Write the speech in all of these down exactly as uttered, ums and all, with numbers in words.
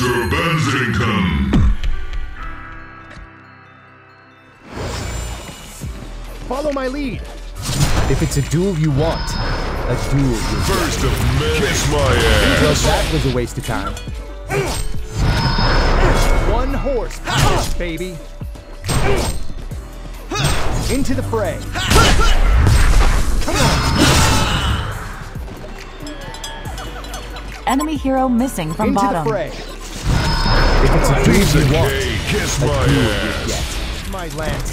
Sir Benzington! Follow my lead! If it's a duel you want, a duel you want. First of many. Kiss my ass! Well, that was a waste of time. One horse, push, baby! Into the fray! Come on! Enemy hero missing from Into bottom. The fray. If it's a duel you want, kiss a my duel ass. You get. My lance.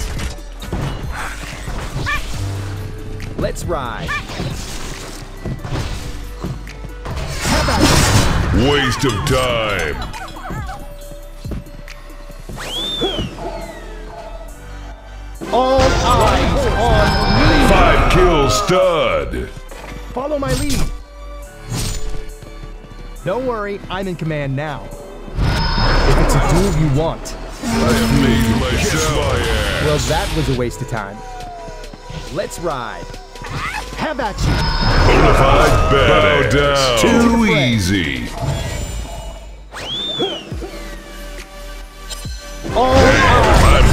Let's ride. How about it? Waste of time. All eyes on me. Five kill stud. Follow my lead. Don't worry, I'm in command now. If it's a duel you want. I am leading myself. Well, that was a waste of time. Let's ride. Have at you! Bonafide bad. Bow down. Too easy. Oh, I'm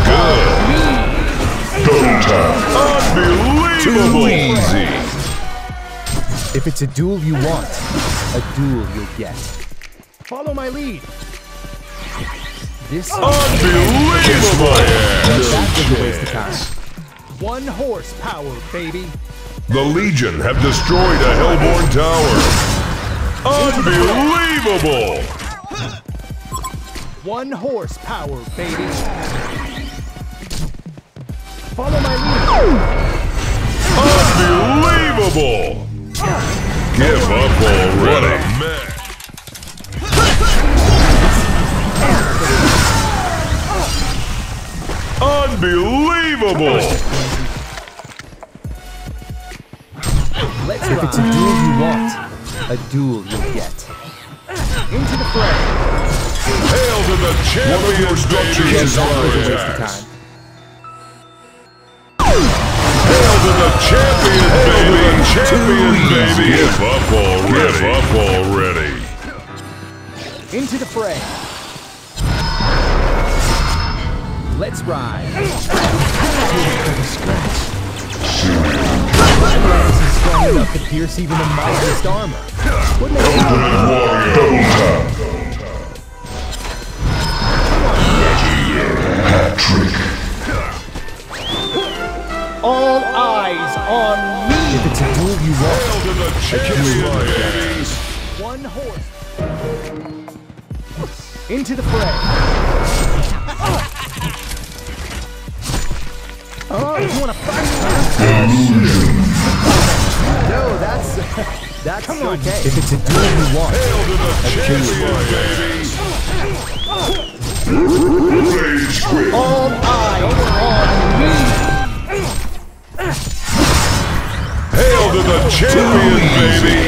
good. Unbelievable. Too easy. If it's a duel you want, a duel you'll get. Follow my lead. This unbelievable. That was a waste of time. One horsepower, baby. The Legion have destroyed a Hellborn tower. Unbelievable! One horsepower, baby. Follow my lead. Unbelievable! Give up already. Unbelievable! Let's if it's a duel you want, a duel you'll get. Into the fray. Hail to the champion's structures is always a waste of time. Hail to the champion, baby! Champion, baby! Give up already! Give up already! Into the fray. Let's ride. Shoot. Enough to pierce even the mightiest armor. Wouldn't it be? Hat trick. All eyes on me. If it's a duel you want, a one horse into the fray. Oh, you want to fight? No, that's that's Come on. Okay. If it's a duel you want, a duel you get. All eyes on me. Hail to the champion, baby!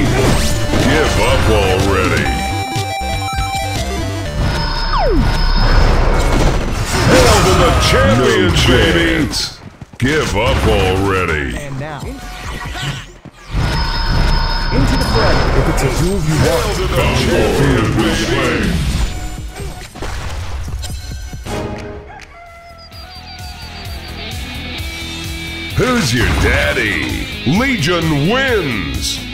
Give up already. Hail to the champion, baby! Give up already. And now. Into the fray. If it's a duel you want, who's your daddy? Legion wins!